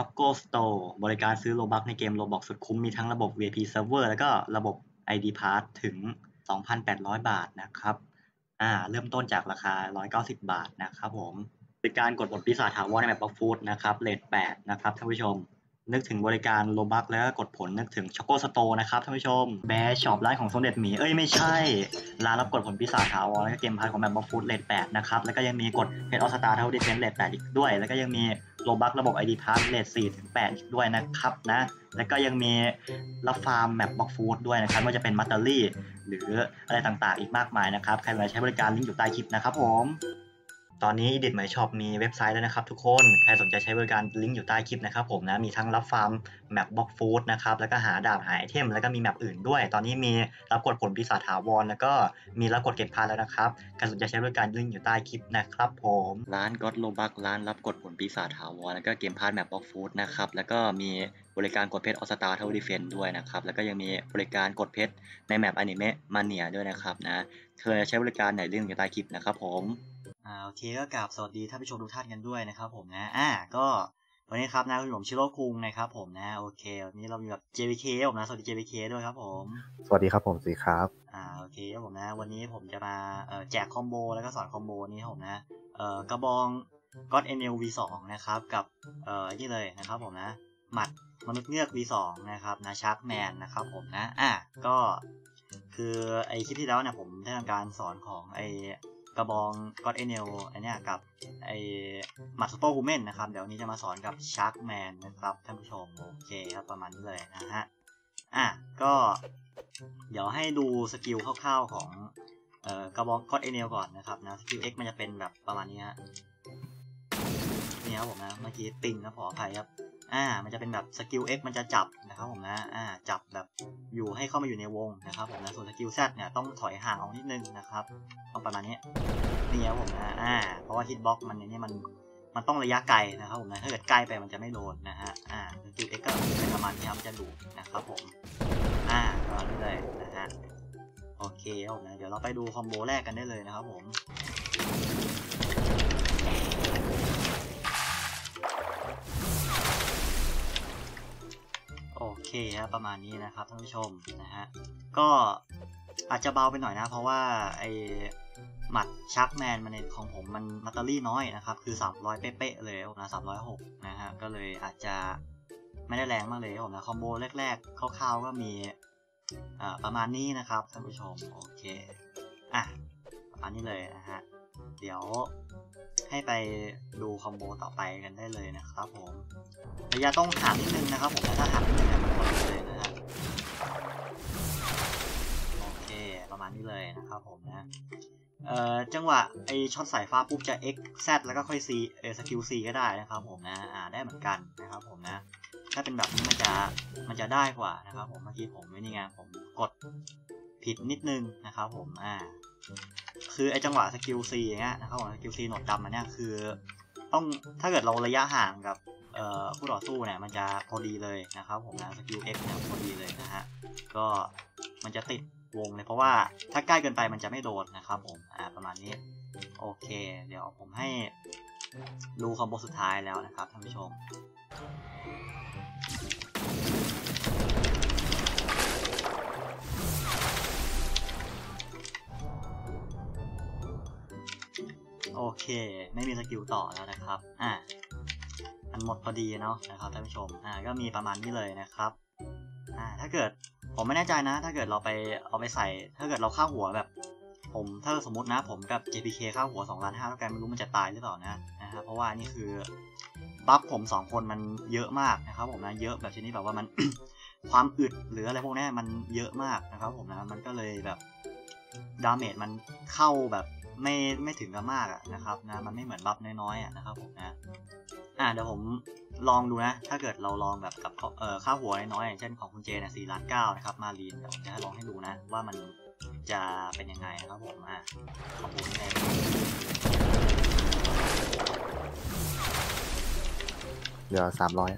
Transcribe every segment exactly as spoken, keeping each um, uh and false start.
Shopgo Store บริการซื้อโลบัคในเกมโลบ็อกสุดคุ้มมีทั้งระบบ วี ไอ พี Server แล้วก็ระบบ ไอ ดี Pass ถึง สองพันแปดร้อย บาทนะครับอ่าเริ่มต้นจากราคาหนึ่งร้อยเก้าสิบ บาทนะครับผมบริการกดบทปีศาจถาวรในแบบบล็อกฟูดนะครับเรทแปดนะครับท่านผู้ชมนึกถึงบริการโลบัคแล้วก็กดผลนึกถึง Shopgo Store นะครับท่านผู้ชมแบร์ช็อปร้านของสมเด็จหมีเอ้ยไม่ใช่ร้านรับกดผลปีศาจถาวรแล้วก็เกมพาร์ทของแบบบล็อกฟูดเรทแปดนะครับแล้วก็ยังมีกดเพจออสตาร์เท่าดิเซนเรทแปดอีกด้วยแล้วก็ยังมีโลบัคระบบ ไอ ดี Pass เรทสี่ถึงแปดอีกด้วยนะครับนะแล้วก็ยังมีรับฟาร์มแบบบล็อกฟูดด้วยนะครับว่าจะเป็นมัตเตอรี่หรืออะไรต่างๆอีกมากมายนะครับใครมาใช้บริการลิงก์อยู่ใต้คลิปนะครับผมตอนนี้ Edit My Shop มีเว็บไซต์แล้วนะครับทุกคนใครสนใจใช้บริการลิงก์อยู่ใต้คลิปนะครับผมนะมีทั้งรับฟาร์มแมปบล็อกฟูดนะครับแล้วก็หาดาบหาไอเทมแล้วก็มีแมปอื่นด้วยตอนนี้มีรับกดผลปีศาจถาวรแล้วก็มีรับกดเก็บพาร์ทแล้วนะครับใครสนใจใช้บริการลิงก์อยู่ใต้คลิปนะครับผมร้าน God Enel V ทูร้านรับกดผลปีศาจถาวรแล้วก็เกมพาร์ทแมปบล็อกฟูดนะครับแล้วก็มีบริการกดเพชรออสตาร์เท่าดิเฟนด้วยนะครับแล้วก็ยังมีบริการกดเพชรในแมปอนิเมะมาเนียด้วยนะครับนะเธอใช้บริการไหนลิงก์อยู่ใต้คลิปนะครับผมอ่าโอเคก็กราบสวัสดีท่านผู้ชมทุกท่านกันด้วยนะครับผมนะอ่าก็วันนี้ครับนะคุณผมชิโร่คุงนะครับผมนะโอเควันนี้เรามีแบบ เจ วี เค ผมนะสวัสดี เจ วี เค ด้วยครับผมสวัสดีครับผมสีครับอ่าโอเคครับผมนะวันนี้ผมจะมาเอ่อแจกคอมโบแล้วก็สอนคอมโบนี้ผมนะเอ่อกระบอง God Enel วี ทู นะครับกับเอ่อนี่เลยนะครับผมนะหมัดมนุษย์เงือก วี ทู นะครับนะ Sharkman นะครับผมนะอ่าก็คือไอคลิปที่แล้วเนี่ยผมได้ทำการสอนของไอกระบอง God Enel อันเนี้ยกับไอหมัดซูเปอร์ฮูแมนนะครับเดี๋ยวนี้จะมาสอนกับ Sharkman นะครับท่านผู้ชมโอเคครับประมาณนี้เลยนะฮะอ่ะก็เดี๋ยวให้ดูสกิลคร่าวๆของเอ่อกระบอง God Enel ก่อนนะครับนะสกิล X มันจะเป็นแบบประมาณนี้ฮะนี่ครับผมนะเมื่อกี้ปิงนะขออภัยครับอ่ามันจะเป็นแบบสกิล X มันจะจับนะครับผมนะอ่าจับแบบอยู่ให้เข้ามาอยู่ในวงนะครับผมนะส่วนสกิล Z เนี่ยต้องถอยห่างออกนิดนึงนะครับต้องประมาณนี้นี่ครับผมนะอ่าเพราะว่าฮิตบ็อกมันเนี่ยมันมันต้องระยะไกลนะครับผมนะถ้าเกิดใกล้ไปมันจะไม่โดนนะฮะอ่าสกิล X ก็เป็นประมาณนี้ครับจะดูนะครับผมอ่าประมาณนี้เลยนะฮะโอเคครับผมนะเดี๋ยวเราไปดูคอมโบแรกกันได้เลยนะครับผมโอเคครับประมาณนี้นะครับท่านผู้ชมนะฮะก็อาจจะเบาไปหน่อยนะเพราะว่าไอหมัดชักแมนมันของผมมันมัตเตอรี่น้อยนะครับคือสามร้อยเป๊ะๆเลยผมนะสามร้อยหกนะฮะก็เลยอาจจะไม่ได้แรงมากเลยผมนะคอมโบแรกๆคร่าวๆก็มีอ่าประมาณนี้นะครับท่านผู้ชมโอเคอ่ะประมาณนี้เลยนะฮะเดี๋ยวให้ไปดูคอมโบต่อไปกันได้เลยนะครับผมระยะต้องห่างนิดนึงนะครับผมถ้าห่างนิดนึงมันกดเลยนะฮะโอเคประมาณนี้เลยนะครับผมนะเอ่อจังหวะไอช็อตสายฟ้าปุ๊บจะ X Z แล้วก็ค่อย C เออสกิล C ก็ได้นะครับผมนะอ่าได้เหมือนกันนะครับผมนะถ้าเป็นแบบนี้มันจะมันจะได้กว่านะครับผมเมื่อกี้ผมไม่นี่ไงผมกดผิดนิดนึงนะครับผมอ่าคือไอจังหวะสกิล C อย่างเงี้ยนะครับผมสกิล C หนวดดำมันเนี่ยคือต้องถ้าเกิดเราระยะห่างกับเอ่อผู้ต่อสู้เนี่ยมันจะพอดีเลยนะครับผมนะสกิล X เนี่ยพอดีเลยนะฮะก็มันจะติดวงเลยเพราะว่าถ้าใกล้เกินไปมันจะไม่โดนนะครับผมอ่าประมาณนี้โอเคเดี๋ยวผมให้ดูคอมโบสุดท้ายแล้วนะครับท่านผู้ชมโอเคไม่มีสกิลต่อแล้วนะครับอ่ามันหมดพอดีเนาะนะครับท่านผู้ชมอ่าก็มีประมาณนี้เลยนะครับอ่าถ้าเกิดผมไม่แน่ใจนะถ้าเกิดเราไปเอาไปใส่ถ้าเกิดเราฆ่าหัวแบบผมถ้าสมมตินะผมกับ เจ พี เค ฆ่าหัว สองล้านห้า แล้วกันไม่รู้มันจะตายหรือเปล่านะนะครับเพราะว่านี่คือบัฟผมสองคนมันเยอะมากนะครับผมนะเยอะแบบชนิดแบบว่ามัน ความอึดหรืออะไรพวกนี้มันเยอะมากนะครับผมนะมันก็เลยแบบดาเมจมันเข้าแบบไม่ไม่ถึงกับมากอะนะครับนะมันไม่เหมือนบัฟน้อยๆอะนะครับผมนะอ่าเดี๋ยวผมลองดูนะถ้าเกิดเราลองแบบกับเอ่อค่าหัวน้อยๆอย่างเช่นของคุณเจนะสี่ล้านเก้านะครับมารีนเดี๋ยวผมจะลองให้ดูนะว่ามันจะเป็นยังไงนะครับผมอ่ะขอบคุณเลยเดี๋ยวสามร้อย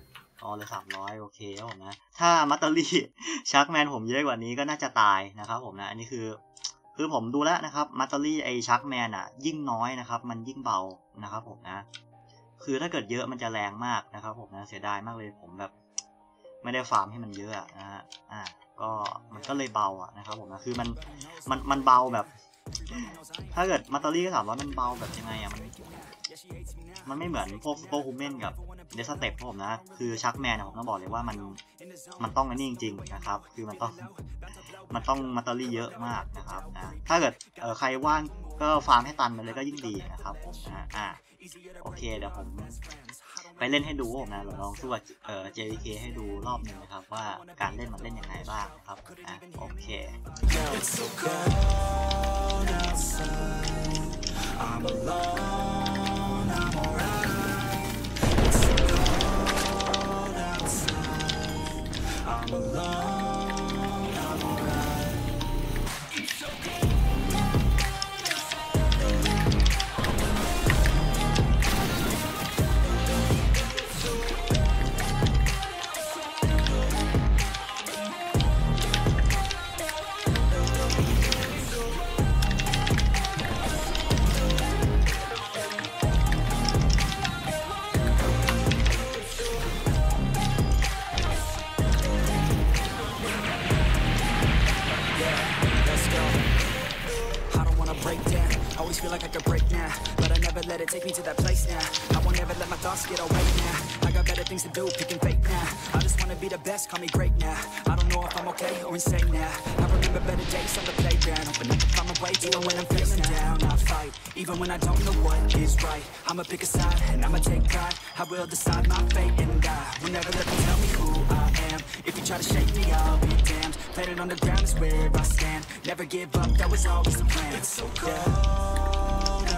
อ๋อเลยสามร้อยโอเคครับผมนะถ้ามัตเตอรี่ชักแมนผมเยอะกว่านี้ก็น่าจะตายนะครับผมนะอันนี้คือคือผมดูแล้วนะครับมัตเตอรี่ไอชักแมนอ่ะยิ่งน้อยนะครับมันยิ่งเบานะครับผมนะ คือถ้าเกิดเยอะมันจะแรงมากนะครับผมนะเสียดายมากเลยผมแบบไม่ได้ฟาร์มให้มันเยอะนะฮะอ่าก็มันก็เลยเบาอ่ะนะครับผมนะคือมันมันมันเบาแบบถ้าเกิดมัตเตอรี่ก็ถามว่ามันเบาแบบยังไงอ่ะมันมันไม่เหมือนพวกซูเปอร์ฮูแมนกับเดสเต็ปผมนะคือชักแมนผมต้องบอกเลยว่ามันมันต้องอันนี้จริงๆนะครับคือมันต้องมันต้องมัตเตอรี่เยอะมากนะครับนะถ้าเกิดใครว่างก็ฟาร์มให้ตันไปเลยก็ยิ่งดีนะครับผมนะอ่าโอเคเดี๋ยวผมไปเล่นให้ดูผมนะลองสู้กับเอ่อ เจ วี เค ให้ดูรอบหนึ่งนะครับว่าการเล่นมันเล่นยังไงบ้างครับอ่ะโอเคTake me to that place now. I won't ever let my thoughts get away now. I got better things to do, picking fake now. I just wanna be the best, call me great now. I don't know if I'm okay or insane now. I remember better days on the playground. Hoping I can find my way even when I'm feeling down. I fight, even when I don't know what is right. I'ma pick a side and I'ma take pride. I will decide my fate and die. Will never let them tell me who I am. If you try to shake me, I'll be damned. Planet on the ground is where I stand. Never give up, that was always the plan. It's so cold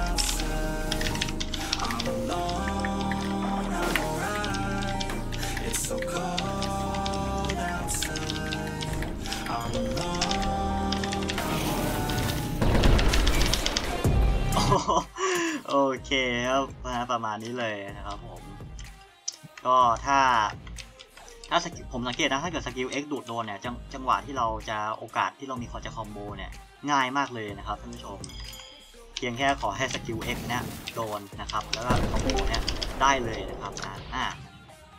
outside.I'm alone, I'm alright. It's so cold outside. I'm alone, I'm alright. โอเคครับประมาณนี้เลยนะครับผมก็ถ้าถ้าผมสังเกตนะถ้าเกิดสกิล X ดูดโดนเนี่ยจังหวะที่เราจะโอกาสที่เรามีคอจะคอมโบเนี่ยง่ายมากเลยนะครับท่านผู้ชมเพียงแค่ขอให้สกิล X เนี่ยโดนนะครับแล้วก็คอมโบเนี่ยได้เลยนะครับอ่า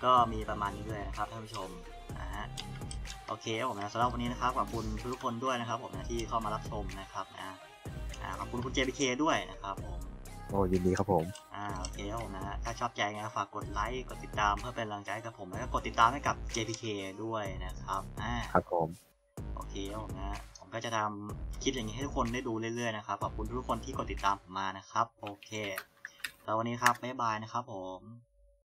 ก็มีประมาณนี้เลยนะครับท่านผู้ชมนะฮะโอเคผมนะสำหรับวันนี้นะครับขอบคุณทุกคนด้วยนะครับผมนะที่เข้ามารับชมนะครับนะอ่าขอบคุณคุณ เจ พี เค ด้วยนะครับผมโอ้ยินดีครับผมอ่าโอเคครับผมนะถ้าชอบใจนะฝากกดไลค์กดติดตามเพื่อเป็นกำลังใจกับผมแล้วก็กดติดตามให้กับ เจ พี เค ด้วยนะครับอ่าครับผมโอเคครับผมนะก็จะทำคลิปอย่างนี้ให้ทุกคนได้ดูเรื่อยๆนะครับขอบคุณทุกคนที่กดติดตามผมมานะครับโอเคแล้ววันนี้ครับบ๊ายบายนะครับผม